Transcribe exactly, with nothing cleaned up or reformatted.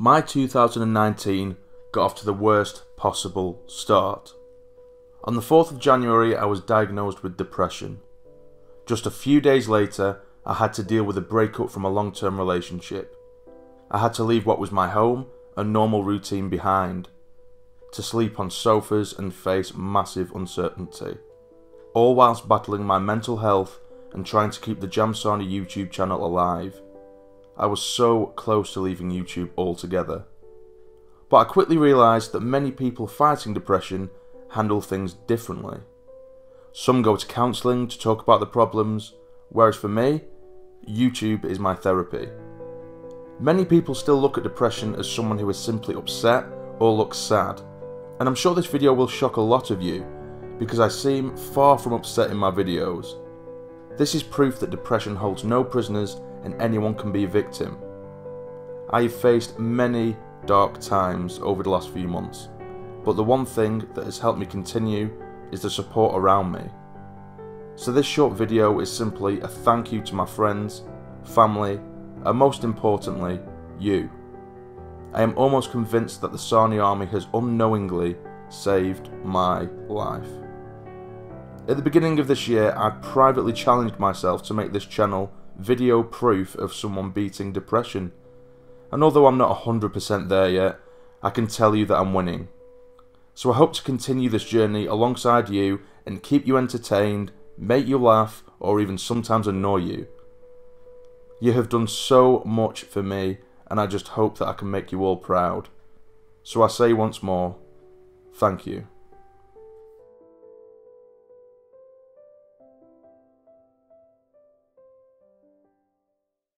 my two thousand nineteen got off to the worst possible start. On the fourth of January, I was diagnosed with depression. Just a few days later, I had to deal with a breakup from a long-term relationship. I had to leave what was my home and normal routine behind, to sleep on sofas and face massive uncertainty, all whilst battling my mental health and trying to keep the JamSarny YouTube channel alive. I was so close to leaving YouTube altogether. But I quickly realised that many people fighting depression handle things differently. Some go to counselling to talk about the problems, whereas for me, YouTube is my therapy. Many people still look at depression as someone who is simply upset or looks sad, and I'm sure this video will shock a lot of you, because I seem far from upset in my videos. This is proof that depression holds no prisoners and anyone can be a victim. I have faced many dark times over the last few months, but the one thing that has helped me continue is the support around me. So this short video is simply a thank you to my friends, family, and most importantly, you. I am almost convinced that the Sarny Army has unknowingly saved my life. At the beginning of this year, I privately challenged myself to make this channel video proof of someone beating depression. And although I'm not one hundred percent there yet, I can tell you that I'm winning. So I hope to continue this journey alongside you and keep you entertained, make you laugh, or even sometimes annoy you. You have done so much for me, and I just hope that I can make you all proud. So I say once more, thank you.